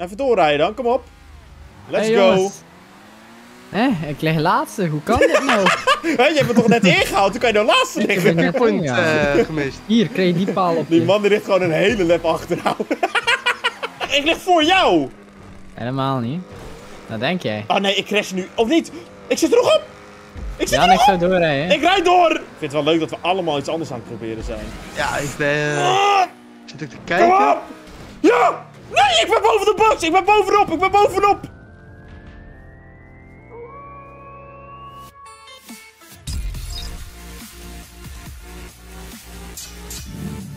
Even doorrijden dan, kom op. Let's go. Hé, ik lig laatste, hoe kan dit nou? Hé, je hebt me toch net ingehaald, toen kan je nou laatste liggen. Ik heb een punt gemist. Hier, kreeg je die paal op. Die man die ligt gewoon een hele lap achteraan. Ik lig voor jou! Helemaal niet. Dat denk jij. Ah nee, ik crash nu. Of niet? Ik zit er nog op! Ik zit er nog op! Ik zou doorrijden. Ik rijd door! Ik vind het wel leuk dat we allemaal iets anders aan het proberen zijn. Ja, ik ben... Zit ik te kijken? Kom op! Ja! Nee, ik ben boven de box! Ik ben bovenop! Ik ben bovenop!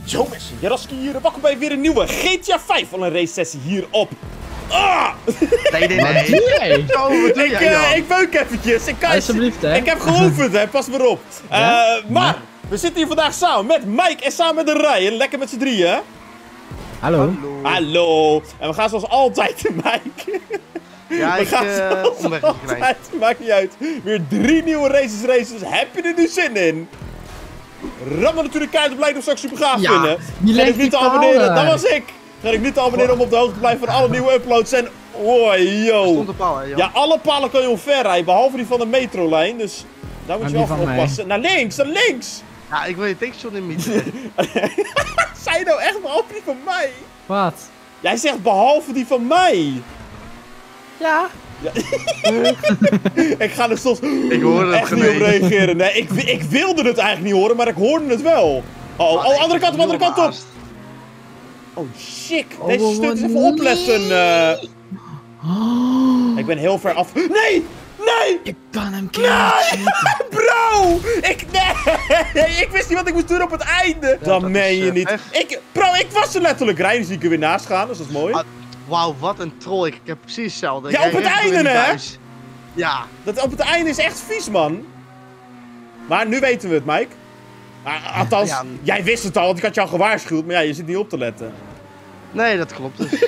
Zo mensen, Yarasky hier, welkom bij weer een nieuwe GTA 5 Online race sessie hier op. Ah! Nee. Zo, wat doe jij dan? Ik beuk eventjes. Alsjeblieft, hè. Ik heb geoefend, hè. Pas maar op. Ja? Maar, we zitten hier vandaag samen met Mike en samen met Ryan. Lekker met z'n drieën. Hallo. Hallo. En we gaan zoals altijd, Mike. Ja, we gaan zoals altijd, maakt niet uit. Weer 3 nieuwe races. Heb je er nu zin in? Rammen natuurlijk kaart op lijkt om straks super gaaf vinden. Ga ik niet te abonneren, dat was ik. Ga ik niet te abonneren om op de hoogte te blijven van alle nieuwe uploads en... Oh, yo. Stond op palen, ja, alle palen kan je omver rijden, behalve die van de metrolijn, dus... Daar moet je wel van oppassen. Naar links, naar links! Ja, ik wil je tankshot in mieten. Zij je nou echt behalve die van mij? Wat? Jij zegt behalve die van mij. Ja. Ik ga er soms ik hoorde echt niet op reageren. Nee, ik wilde het eigenlijk niet horen, maar ik hoorde het wel. Oh, oh, andere kant op, andere kant op. Oh, shit. Deze stunt is even opletten. Ik ben heel ver af. Nee! Nee! Ik kan hem kiezen. Nee! Bro! Ik wist niet wat ik moest doen op het einde. Ja, dat meen je niet. Bro, ik was er letterlijk. Rijn zie ik er weer naast gaan, dus dat is mooi. Wauw, wat een troll. Ik heb precies hetzelfde. Ja, op het einde, hè? Ja. Dat op het einde is echt vies, man. Maar nu weten we het, Mike. Althans, ja, jij wist het al, want ik had je al gewaarschuwd. Maar ja, je zit niet op te letten. Nee, dat klopt. Dus,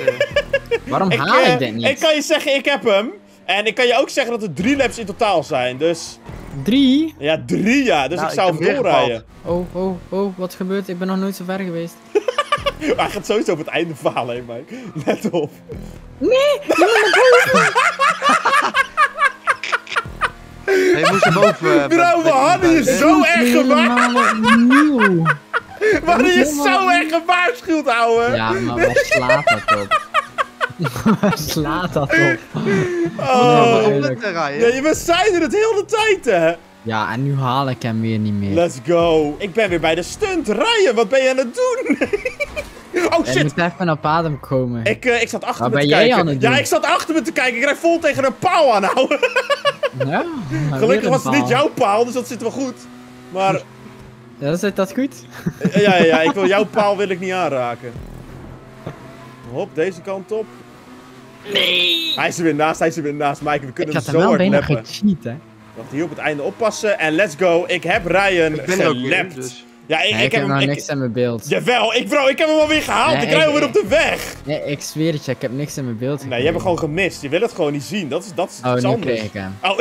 waarom haal ik dit niet? Ik kan je zeggen, ik heb hem. En ik kan je ook zeggen dat er 3 laps in totaal zijn, dus... 3? Ja, 3, ja. Dus nou, ik zou hem doorrijden. Oh, wat gebeurt? Ik ben nog nooit zo ver geweest. Hij gaat sowieso op het einde falen, hé, Mike. Let op. Nee! Hij moest hem boven. Bro, we hadden je zo erg gewaarschuwd. We hadden je zo erg gewaarschuwd, ouwe. Ja, maar waar slaat dat op? Waar slaat dat op? Oh, ja, we zeiden het heel de tijd, hè. Ja, en nu haal ik hem weer niet meer. Let's go. Ik ben weer bij de stunt. Ryan, wat ben je aan het doen? Oh shit. Ik moet even op adem komen. Ik zat achter me te kijken. Ja, ik zat achter me te kijken. Ik rijd vol tegen een paal aan, ouwe. Ja, gelukkig was het niet jouw paal, dus dat zit wel goed. Maar... Ja, zit dat goed? Ja, ik wil jouw paal wil ik niet aanraken. Hop, deze kant op. Nee! Hij is er weer naast, Mike. We kunnen het zo hard lappen. Ik had hem wel bijna gecheat, hè. Wacht, hier op het einde oppassen en let's go. Ik heb Ryan gelapt. Dus. Ja, ik heb nou niks in mijn beeld. Jawel, bro, ik heb hem alweer gehaald. Nee, ik rij alweer op de weg. Nee, ik zweer het je, ik heb niks in mijn beeld. Nee, je hebt hem gewoon gemist. Je wil het gewoon niet zien. Dat is iets anders. Kreeg ik hem. Oh,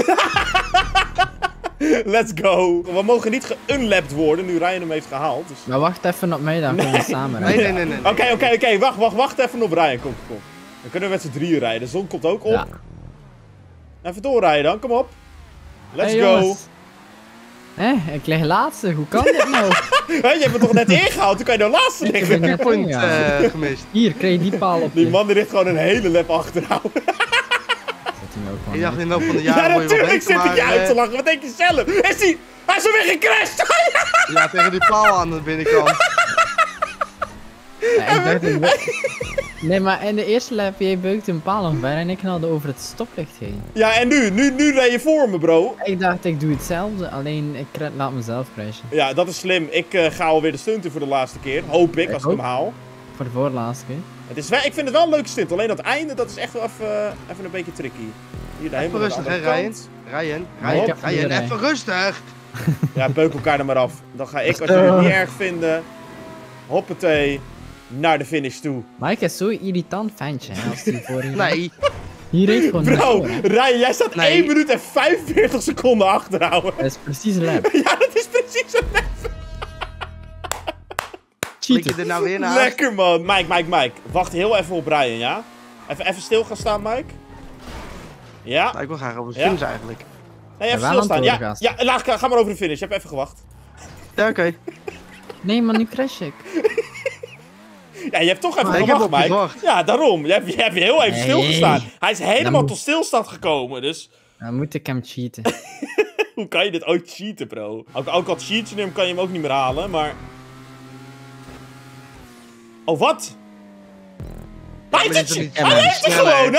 let's go. We mogen niet geunlapt worden nu Ryan hem heeft gehaald. Dus... Maar wacht even op mij, dan gaan we samen rijden. Nee. Oké, wacht even op Ryan. Kom. Dan kunnen we met z'n drieën rijden. De zon komt ook op. Ja. Even doorrijden dan, kom op. Let's go. Ik lig laatste, hoe kan dit nou? Je hebt me toch net ingehaald, toen kan je nou laatste liggen. Ik heb een punt gemist. Hier, kreeg je die paal op. Die man die ligt gewoon een hele lap achteraan. Ik dacht in de loop van de jaren. Ja, natuurlijk zit ik je uit te lachen, wat denk je zelf? Hij is weer gecrashed! Ja, tegen die paal aan de binnenkant. Nee, maar in de eerste lap, jij beukte een paal omver en ik knalde over het stoplicht heen. Ja, en nu rij je voor me, bro. Ik dacht, ik doe hetzelfde, alleen ik laat mezelf crashen. Ja, dat is slim. Ik ga alweer de stunt in voor de laatste keer, hoop ik, als ik hem haal. Voor de voorlaatste keer. Ik vind het wel een leuke stunt, alleen dat einde, dat is echt wel even een beetje tricky. Hier, even rustig, hè, Ryan, even rustig! Ja, beuk elkaar er maar af. Dan ga ik, als jullie het niet erg vinden, hoppatee. Naar de finish toe. Mike is zo'n irritant ventje, hè, als hij voor je... Nee. Hier reed gewoon... Bro, Ryan, jij staat 1 minuut en 45 seconden achterhouden. Dat is precies een lap. Ja, dat is precies een lap. Cheater. Lekker, man. Mike. Wacht heel even op Ryan, ja? Even stil gaan staan, Mike. Ja. Nou, ik wil graag over de finish eigenlijk. Nee, even stilstaan. Ja, ga maar over de finish. Je hebt even gewacht. Ja, oké. Nee, maar nu crash ik. Ja, je hebt toch even gewacht, Mike. Ja, daarom. Je hebt heel even stilgestaan. Hij is helemaal tot stilstand gekomen, dus... Dan moet ik hem cheaten. Hoe kan je dit ooit cheaten, bro? Ook al cheat je hem, kan je hem ook niet meer halen, maar... Oh, wat? Hij heeft het gewoon!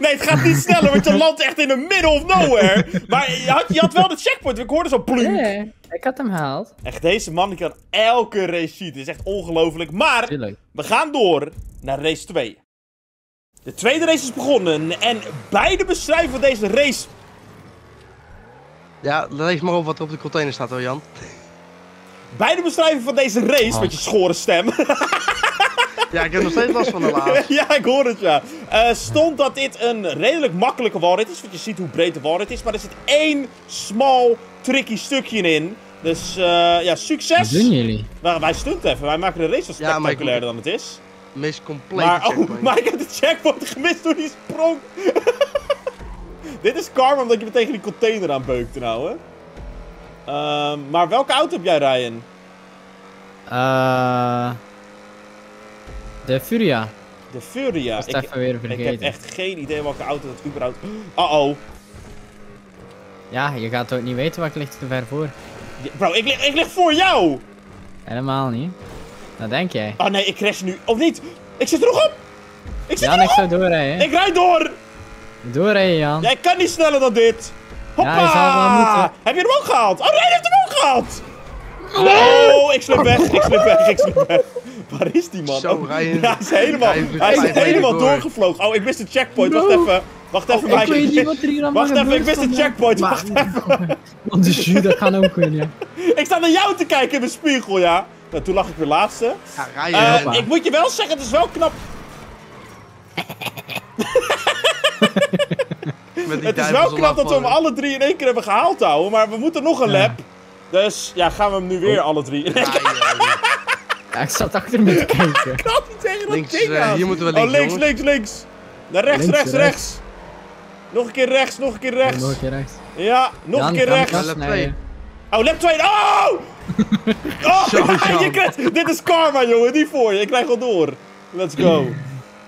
Nee, het gaat niet sneller, want je landt echt in the middle of nowhere. Maar je had wel de checkpoint, ik hoorde zo plunk. Nee, ik had hem gehaald. Echt, deze man kan elke race cheaten. Het is echt ongelooflijk. Maar we gaan door naar race 2. De tweede race is begonnen en bij de beschrijving van deze race... Ja, lees maar op wat er op de container staat hoor, Jan. Bij de beschrijving van deze race, met je schorre stem... Ja, ik heb nog steeds last van de laag. Ja, ik hoor het, ja. Stond dat dit een redelijk makkelijke wallrit is, want je ziet hoe breed de wallrit is. Maar er zit één smal, tricky stukje in. Dus, ja, succes. Wat doen jullie? Wij stunten even. Wij maken de race wel spectaculairder dan het is. Meest complete checkpoint. Maar ik heb de checkpoint gemist door die sprong. Dit is karma, omdat je me tegen die container aan beukte, nou, hè. Maar welke auto heb jij, Ryan? De Furia. De Furia. Ik heb echt geen idee welke auto dat überhaupt... Uh-oh. Ja, je gaat ook niet weten waar ik ligt te ver voor. Ja, bro, ik lig voor jou! Helemaal niet. Dat denk jij. Oh nee, ik crash nu. Of niet? Ik zit er nog op! Ik zit er nog op! Jan, ik zou doorrijden. Ik rijd door! Doorrijden, Jan. Ja, ik kan niet sneller dan dit. Hoppa! Ja, je zal wel moeten. Heb je hem ook gehaald? Oh, Ryan heeft hem ook gehaald! Oh, ik slip weg, ik slip weg, ik slip weg. Waar is die man? Zo, Ryan. Ja, hij is helemaal doorgevlogen. Oh, ik mis de checkpoint. No. Wacht even. Wacht even, Mike. Wacht even, ik mis de checkpoint. Wacht even. Want de jus, dat kan ook weer, ja. Ik sta naar jou te kijken in de spiegel, ja. Nou, toen lag ik weer laatste. Ja, Ryan. Ik moet je wel zeggen, het is wel knap. Het is wel knap dat we hem alle drie in één keer hebben gehaald, ouwe. Maar we moeten nog een lap. Dus, ja, gaan we hem nu weer alle drie in één keer. Ja, ik zat achter me te kijken. Ik had niet tegen dat links, ding aan. Hier moeten we links, links. Naar rechts, rechts. Nog een keer rechts, nog een keer rechts. Ja, nog een keer rechts. Ja, nog een keer rechts. Lap 2. Oh, lap 2. Oh! Oh, dit is karma, jongen. Niet voor je. Ik krijg wel door. Let's go.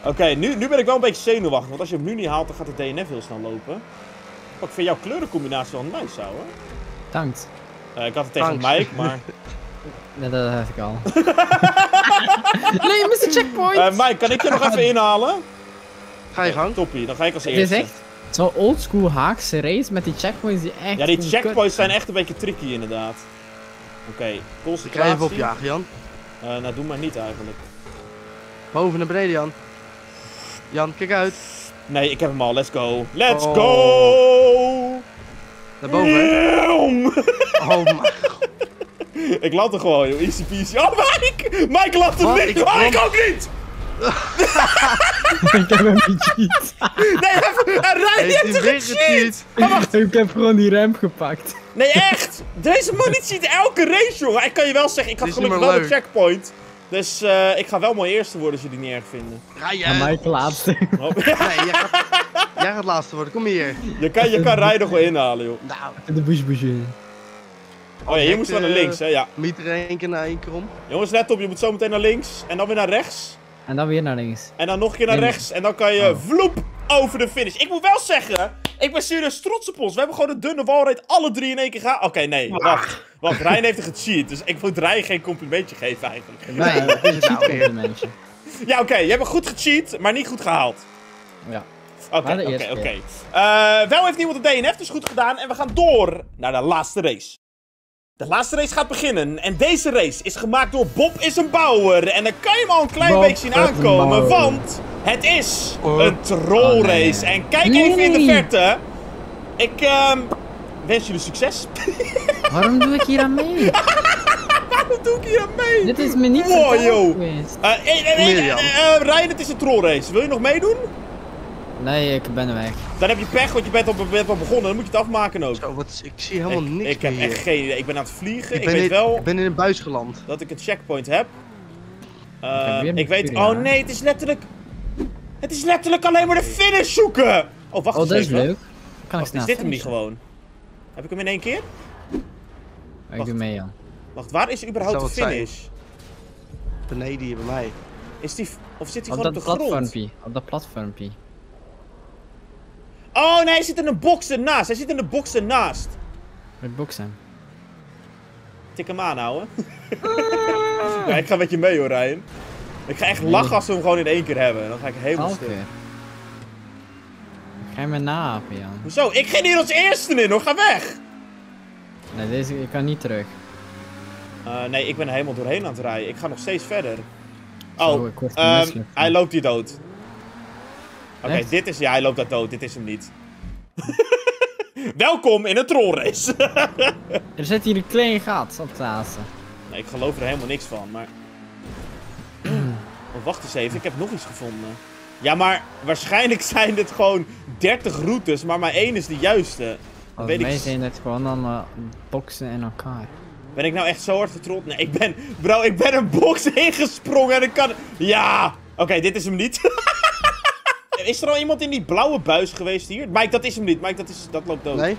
Oké, nu ben ik wel een beetje zenuwachtig. Want als je hem nu niet haalt, dan gaat de DNF heel snel lopen. Oh, ik vind jouw kleurencombinatie wel nice, ouwe. Dankt. Ik had het tegen Mike, maar... Nee, dat heb ik al. Nee, je mist de checkpoint! Mike, kan ik je nog even inhalen? Ga je gang. Toppie, dan ga ik als eerste. Dit is echt zo'n oldschool Haagse race met die checkpoints die echt... Ja, die checkpoints zijn echt een beetje tricky inderdaad. Oké, concentratie. Ik krijg even opjagen, Jan. Nou, doe maar niet eigenlijk. Boven naar beneden, Jan. Jan, kijk uit. Nee, ik heb hem al. Let's go. Let's go! Naar boven, hè? Oh mijn god. Ik land er gewoon, joh. Easy peasy. Oh, Mike! Mike lacht hem niet! Oh, ik ook niet! Ik heb hem gecheat. Nee, hij heeft hem gecheat! Wacht. Ik heb gewoon die ramp gepakt. Nee, echt! Deze man niet ziet elke race, joh. Ik kan je wel zeggen, ik had gelukkig wel een checkpoint. Dus ik ga wel mooi eerste worden als jullie niet erg vinden. Ga jij? Ja, Mike laatste. Oh. Nee, jij gaat laatste worden. Kom hier. Je kan Ryan nog wel inhalen, joh. Nou, de bush in. Oh ja, je moest wel naar links, hè? Ja. Meter één keer om. Jongens, let op, je moet zo meteen naar links. En dan weer naar rechts. En dan weer naar links. En dan nog een keer naar rechts. En dan kan je vloep over de finish. Ik moet wel zeggen, ik ben serieus trots op ons. We hebben gewoon een dunne wallrate, alle drie in één keer gaan. Oké, nee, wacht. Want Ryan heeft het gecheat, dus ik moet Ryan geen complimentje geven eigenlijk. Nee, dat is het complimentje. Ja, oké, je hebt goed gecheat, maar niet goed gehaald. Ja. Oké. Wel heeft niemand de DNF, dus goed gedaan. En we gaan door naar de laatste race. De laatste race gaat beginnen en deze race is gemaakt door Bob is een Bouwer. En dan kan je hem al een klein beetje zien aankomen, want het is een trollrace. En kijk even in de verte. Ik wens jullie succes. Waarom doe ik hier aan mee? Waarom doe ik hier aan mee? Dit is me niet zo geweest. Ryan, het is een trollrace. Wil je nog meedoen? Nee, ik ben er weg. Dan heb je pech, want je bent al begonnen. Dan moet je het afmaken ook. Zo, ik zie helemaal niks. Ik heb echt geen idee. Ik ben aan het vliegen. Ik ben in een buis geland. Dat ik een checkpoint heb. Ik weet... Oh nee, het is letterlijk... Het is letterlijk alleen maar de finish zoeken! Oh, wacht eens even. Oh, dat is leuk. Kan ik snel. Is dit hem niet gewoon? Heb ik hem in één keer? Ik doe mee, Jan. Wacht, waar is überhaupt de finish? Beneden hier bij mij. Is die... Of zit hij gewoon op de grond? Op dat platformpie. Oh nee, hij zit in een box ernaast. Hij zit in de box ernaast. Met boksen. Tik hem aan, ouwe. Ja, ik ga met je mee hoor, Ryan. Ik ga echt lachen als we hem gewoon in één keer hebben. Dan ga ik helemaal stuk. Ga je me naapen, Jan. Hoezo? Ik ging hier als eerste in hoor, ga weg! Nee, deze, ik kan niet terug. Nee, ik ben er helemaal doorheen aan het rijden. Ik ga nog steeds verder. Oh, hij loopt hier dood. Oké, dit is... Ja, hij loopt daar dood. Dit is hem niet. Welkom in een trollrace. Er zit hier een klein gat op de hazen. Nee, ik geloof er helemaal niks van, maar... Oh, wacht eens even. Ik heb nog iets gevonden. Ja, maar waarschijnlijk zijn dit gewoon 30 routes, maar één is de juiste. Wij zijn het gewoon allemaal boksen in elkaar. Ben ik nou echt zo hard getrold? Nee, ik ben... Bro, ik ben een box ingesprongen en ik kan... Ja! Oké, dit is hem niet. Is er al iemand in die blauwe buis geweest hier? Mike, dat is hem niet. Mike, dat loopt dood. Nee?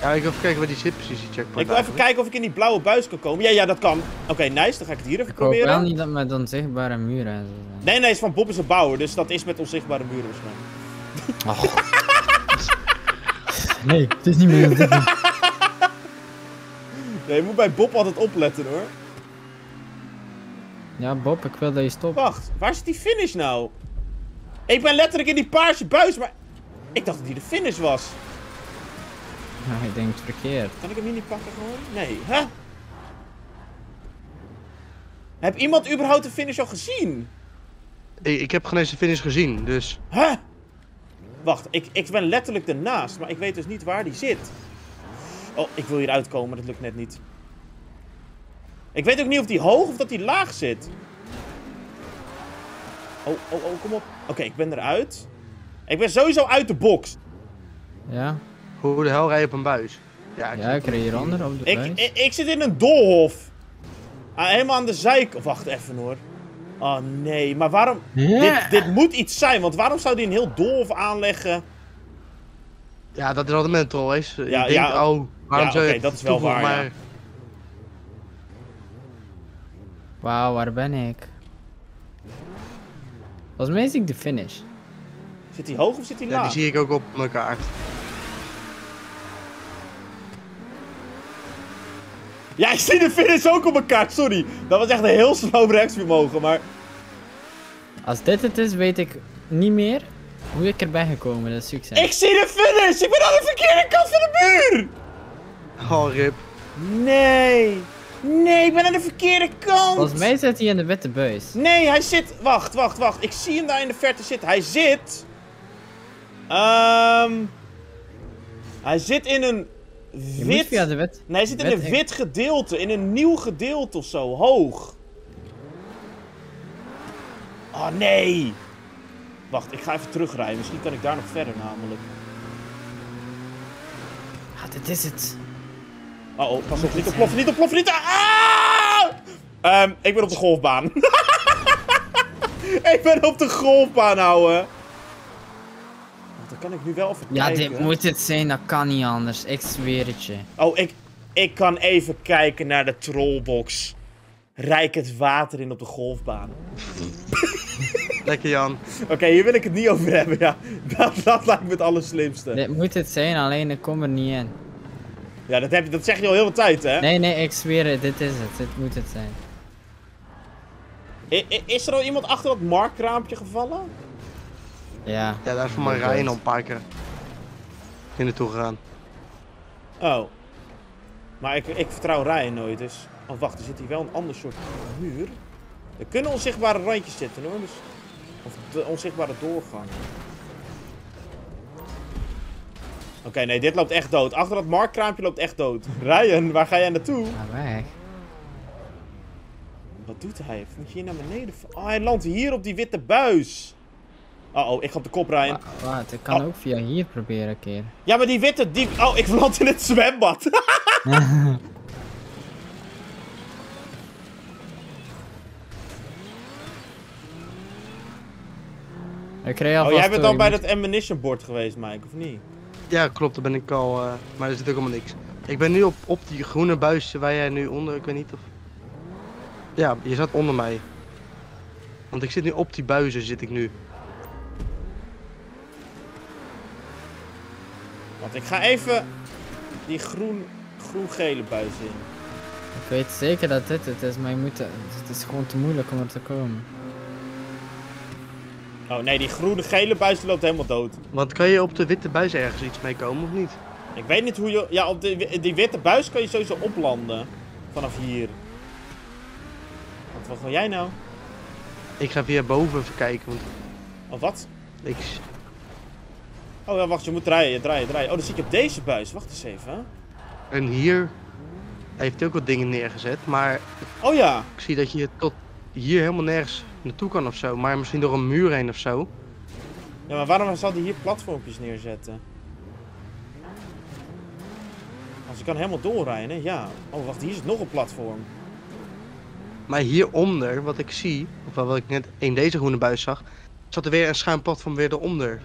Ja, ik wil even kijken waar die zit precies, die checkpoint. Ik wil even kijken of ik in die blauwe buis kan komen. Ja, dat kan. Oké, nice. Dan ga ik het hier even proberen. Ik hoop wel niet dat met onzichtbare muren en zo. Nee, het is van Bob is een Bouwer. Dus dat is met onzichtbare muren waarschijnlijk. Oh. Nee, het is niet meer. Het is niet. Nee, je moet bij Bob altijd opletten hoor. Ja, Bob, ik wil dat je stopt. Wacht, waar zit die finish nou? Ik ben letterlijk in die paarse buis, maar... Ik dacht dat hier de finish was. Nou, ik denk het verkeerd. Kan ik hem hier niet pakken gewoon? Nee, hè? Huh? Heb iemand überhaupt de finish al gezien? Ik heb geen eens de finish gezien, dus... Huh? Wacht, ik ben letterlijk ernaast, maar ik weet dus niet waar die zit. Oh, ik wil hier uitkomen, maar dat lukt net niet. Ik weet ook niet of die hoog of dat die laag zit. Oh, kom op. Oké, ik ben eruit. Ik ben sowieso uit de box. Ja. Hoe de hel rij je op een buis? Ja, ik rij hieronder op de buis. Ik zit in een doolhof. Helemaal aan de zijkant. Wacht even hoor. Oh nee, maar waarom... Yeah. Dit moet iets zijn, want waarom zou die een heel doolhof aanleggen? Ja, dat is altijd met een trollrace. Ja, ik denk, waarom zou je... Oké, dat is wel waar, maar... ja. Wauw, waar ben ik? Volgens mij zie ik de finish. Zit hij hoog of zit hij laag? Ja, die zie ik ook op mijn kaart. Ja, ik zie de finish ook op mijn kaart, sorry. Dat was echt een heel slow rechtsvermogen, maar... Als dit het is, weet ik niet meer hoe ik erbij gekomen. Dat is succes. Ik zie de finish! Ik ben aan de verkeerde kant van de muur! Oh, rip. Nee! Nee, ik ben aan de verkeerde kant! Volgens mij zit hij in de witte buis. Nee, hij zit... Wacht. Ik zie hem daar in de verte zitten. Hij zit... Hij zit in een... wit... Nee, hij zit in een wit gedeelte. In een nieuw gedeelte of zo. Hoog. Oh, nee! Wacht, ik ga even terugrijden. Misschien kan ik daar nog verder namelijk. Ah, dit is het. Oh, pas op, niet ontploffen, niet ontploffen, niet... Ah! Ik ben op de golfbaan. Ik ben op de golfbaan, ouwe. Dat kan ik nu wel even kijken. Ja, dit moet het zijn, dat kan niet anders. Ik zweer het je. Oh, ik kan even kijken naar de trollbox. Rijk het water in op de golfbaan. Lekker, Jan. Oké, hier wil ik het niet over hebben, ja. Dat lijkt me het allerslimste. Dit moet het zijn, alleen ik kom er niet in. Ja, dat zeg je al heel veel tijd, hè? Nee, ik zweer het. Dit is het. Dit moet het zijn. Is er al iemand achter dat markraampje gevallen? Ja. Ja, daar is voor mij Ryan al een paar keer in naartoe gegaan. Oh. Maar ik vertrouw Ryan nooit, dus... Oh, wacht. Er zit hier wel een ander soort muur. Er kunnen onzichtbare randjes zitten, hoor. Dus... Of de onzichtbare doorgang. Oké, nee, dit loopt echt dood. Achter dat markkraampje loopt echt dood. Ryan, waar ga jij naartoe? Ga weg. Wat doet hij? Moet je hier naar beneden? Oh, hij landt hier op die witte buis. Oh, ik ga op de kop, Ryan. Wacht, ik kan ook via hier proberen een keer. Ja, maar die witte... Oh, ik land in het zwembad. Oh, jij bent al bij dat ammunition board geweest, Mike, of niet? Ja, klopt, daar ben ik al, maar er zit ook helemaal niks. Ik ben nu op die groene buisje waar jij nu onder, ik weet niet of... Ja, je zat onder mij. Want ik zit nu op die buizen, zit ik nu. Want ik ga even die groen-gele buis in. Ik weet zeker dat dit het is, maar je moet, het is gewoon te moeilijk om er te komen. Oh nee, die groene-gele buis loopt helemaal dood. Want kan je op de witte buis ergens iets mee komen of niet? Ik weet niet hoe je... Ja, op die witte buis kan je sowieso oplanden. Vanaf hier. Wat wil jij nou? Ik ga via boven even kijken. Want... Oh, wat? Niks. Oh ja, wacht, je moet draaien. Oh, dan zit je op deze buis. Wacht eens even. En hier... Hij heeft ook wat dingen neergezet, maar... Oh ja! Ik zie dat je tot hier helemaal nergens naartoe kan ofzo. Maar misschien door een muur heen ofzo. Ja, maar waarom zal hij hier platformpjes neerzetten? Als ik kan helemaal doorrijden, hè? Ja. Oh, wacht, hier is nog een platform. Maar hieronder, wat ik zie, of wat ik net in deze groene buis zag, zat er weer een schuin platform weer eronder.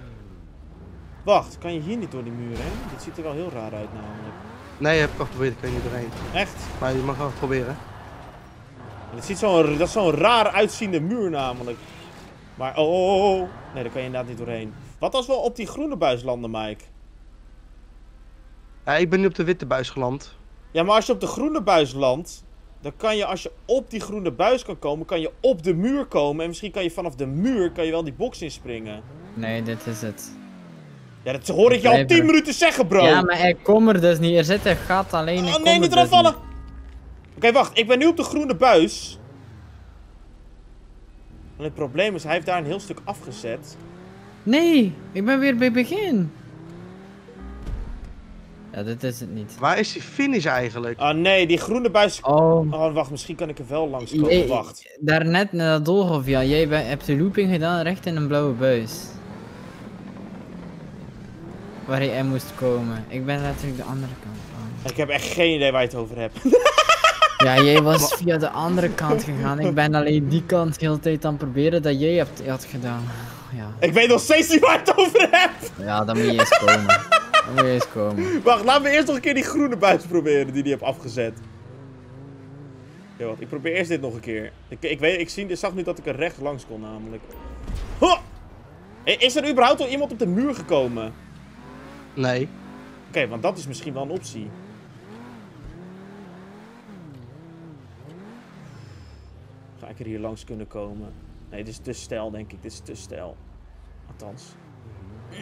Wacht, kan je hier niet door die muur heen? Dit ziet er wel heel raar uit namelijk. Nee, heb ik al geprobeerd, ik kan niet doorheen. Echt? Maar je mag wel proberen. Dat is zo'n raar uitziende muur namelijk. Maar oh. Nee, daar kan je inderdaad niet doorheen. Wat als we op die groene buis landen, Mike? Ja, ik ben nu op de witte buis geland. Ja, maar als je op de groene buis landt... Dan kan je, als je op die groene buis kan komen, kan je op de muur komen. En misschien kan je vanaf de muur kan je wel die box inspringen. Nee, dit is het. Ja, dat hoor ik jou al 10 minuten zeggen, bro. Ja, maar hij komt er dus niet. Er zit een gat alleen. Oh nee, niet eraf vallen. Oké, wacht. Ik ben nu op de groene buis. En het probleem is, hij heeft daar een heel stuk afgezet. Nee, ik ben weer bij het begin. Ja, dit is het niet. Waar is die finish eigenlijk? Oh nee, die groene buis... Oh, wacht, misschien kan ik er wel langs komen. Nee, wacht. Daarnet naar dat doolhof, ja. Jij hebt de looping gedaan recht in een blauwe buis. Waar je in moest komen. Ik ben letterlijk de andere kant van. Ik heb echt geen idee waar je het over hebt. Ja, jij was via de andere kant gegaan. Ik ben alleen die kant de hele tijd aan het proberen dat jij had gedaan. Ja. Ik weet nog steeds niet waar je het over hebt! Ja, dan moet je eens komen. Wacht, laten we eerst nog een keer die groene buis proberen die heb afgezet. Ja, wat, ik probeer eerst dit nog een keer. Ik zag nu dat ik er recht langs kon namelijk. Ho! Is er überhaupt al iemand op de muur gekomen? Nee. Oké, want dat is misschien wel een optie. Ga ik er hier langs kunnen komen? Nee, dit is te steil denk ik. Dit is te steil. Althans.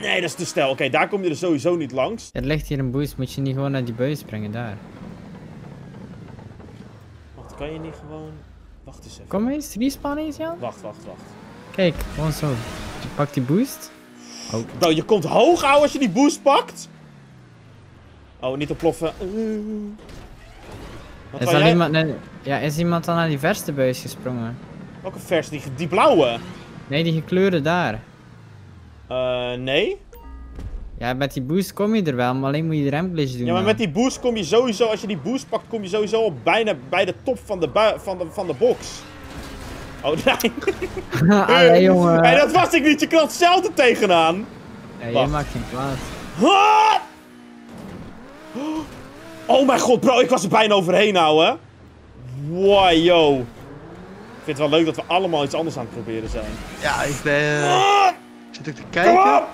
Nee, dat is te steil. Oké, daar kom je er sowieso niet langs. Er ligt hier een buis. Moet je niet gewoon naar die buis springen, daar? Wacht, kan je niet gewoon... Wacht eens even. Kom eens, respawn eens, Jan. Wacht. Kijk, gewoon zo. Je pakt die boost. Oh. Nou, je komt hoog, ouwe, als je die boost pakt. Oh, niet ontploffen. Is iemand dan naar die verste buis gesprongen? Welke vers? Die blauwe? Nee, die gekleurde daar. Nee? Ja, met die boost kom je er wel, maar alleen moet je de remglitch doen. Ja, maar met die boost kom je sowieso, als je die boost pakt, kom je sowieso al bijna bij de top van de box. Oh, nee. Allee, jongen. Hey, dat was ik niet, je knalt zelf er tegenaan. Ja, jij maakt geen plaats. Oh mijn god, bro, ik was er bijna overheen, ouwe. Wow, yo. Ik vind het wel leuk dat we allemaal iets anders aan het proberen zijn. Ja, ik ben... Zit ik te kijken? Kom op!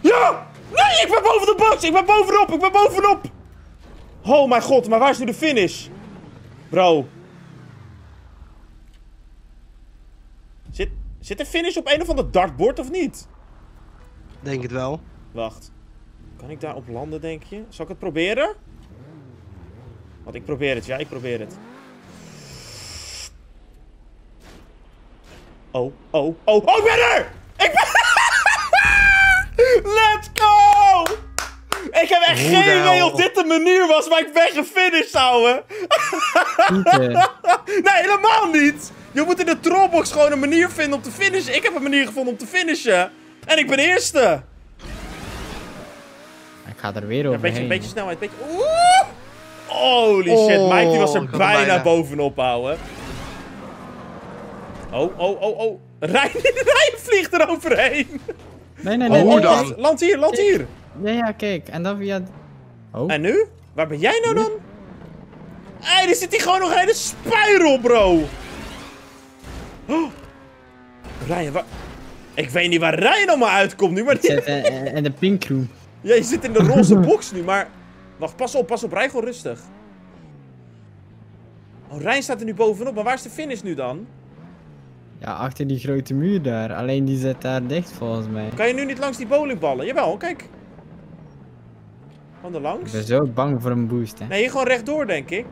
Ja! Nee, ik ben boven de box! Ik ben bovenop! Oh mijn god, maar waar is nu de finish? Bro. Zit de finish op een of ander dartboard of niet? Denk het wel. Wacht. Kan ik daarop landen, denk je? Zal ik het proberen? Want ik probeer het, ja, ik probeer het. Oh, ik ben er! Let's go! Ik heb echt geen idee of dit de manier was, maar ik ben gefinished, ouwe. Nee, helemaal niet. Je moet in de trollbox gewoon een manier vinden om te finishen. Ik heb een manier gevonden om te finishen. En ik ben eerste. Ik ga er weer overheen. Ja, een beetje snelheid, een beetje... Oeh! Holy shit, Mike die was er bijna bovenop, ouwe. Oh. Ryan vliegt er overheen. Nee. Hoe dan? Land hier, land hier! Ja, kijk. En dan via... Oh. En nu? Waar ben jij nou dan? Hé, er zit hier gewoon nog een hele spirel, bro! Oh. Ryan, waar... Ik weet niet waar Ryan allemaal uitkomt nu, maar... En de pinkroom. Ja, je zit in de roze box nu, maar... Wacht, pas op, rij gewoon rustig. Oh, Ryan staat er nu bovenop, maar waar is de finish nu dan? Ja, achter die grote muur daar. Alleen die zit daar dicht, volgens mij. Kan je nu niet langs die bowlingballen? Jawel, kijk. Van de langs. Ik ben zo bang voor een boost, hè. Nee, gewoon rechtdoor, denk ik.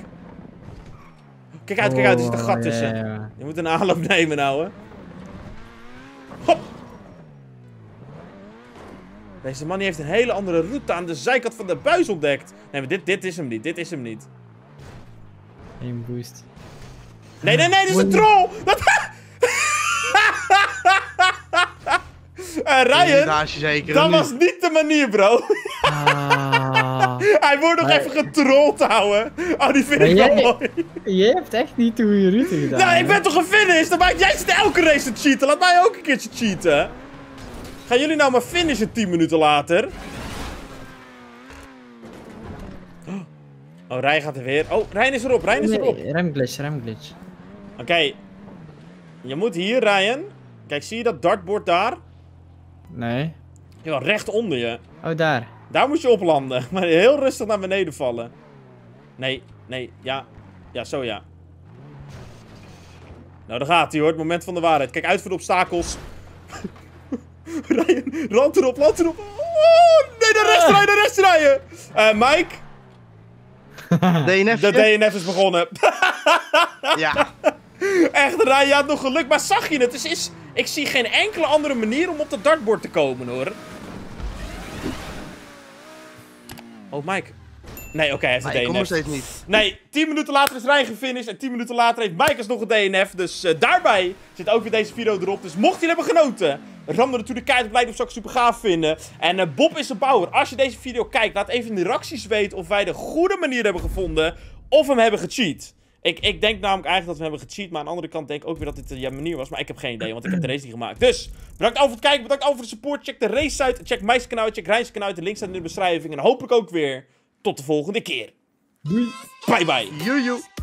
Kijk uit, er zit een gat tussen. Ja. Je moet een aanloop nemen, nou, hè. Hop! Deze man heeft een hele andere route aan de zijkant van de buis ontdekt. Nee, maar dit is hem niet, dit is hem niet. Geen boost. Nee, dit is een troll! Ryan, zeker, dat was niet de manier, bro. Hij wordt nog even getrold, ouwe. Oh, die vind ik wel mooi. Jij hebt echt niet hoe je route gedaan. Nou, ik ben toch gefinished? Dan maak jij zit elke race te cheaten. Laat mij ook een keertje cheaten. Gaan jullie nou maar finishen 10 minuten later? Oh, Ryan gaat er weer. Oh, Ryan is erop, Ryan is erop. Remglitch. Oké. Je moet hier, Ryan. Kijk, zie je dat dartbord daar? Nee. Ja, recht onder je. Oh, daar. Daar moet je op landen. Maar heel rustig naar beneden vallen. Nee. Ja. Ja, zo ja. Nou, daar gaat hij hoor. Het moment van de waarheid. Kijk uit voor de obstakels. Ryan, land erop. Oh, nee, naar rechts rijden. Mike. DNF. De DNF is begonnen. Ja. Echt, Ryan, je had nog geluk. Maar zag je het? Het is... Ik zie geen enkele andere manier om op dat dartbord te komen, hoor. Oh, Mike. Nee, oké, hij heeft een DNF. Ik kom nog steeds niet. Nee, 10 minuten later is Ryan gefinished en 10 minuten later heeft Mike alsnog een DNF. Dus daarbij zit ook weer deze video erop. Dus mocht jullie hebben genoten, ram er natuurlijk keihard op, like, dat zou ik super gaaf vinden. En Bob is een bouwer. Als je deze video kijkt, laat even in de reacties weten of wij de goede manier hebben gevonden of hem hebben gecheat. Ik denk namelijk eigenlijk dat we hebben gecheat, maar aan de andere kant denk ik ook weer dat dit de manier was. Maar ik heb geen idee, want ik heb de race niet gemaakt. Dus, bedankt al voor het kijken, bedankt al voor de support. Check de race uit, check mijn kanaal, check Rijn's kanaal uit. De links staan in de beschrijving en hopelijk ook weer tot de volgende keer. Doei. Bye bye. Joejoe.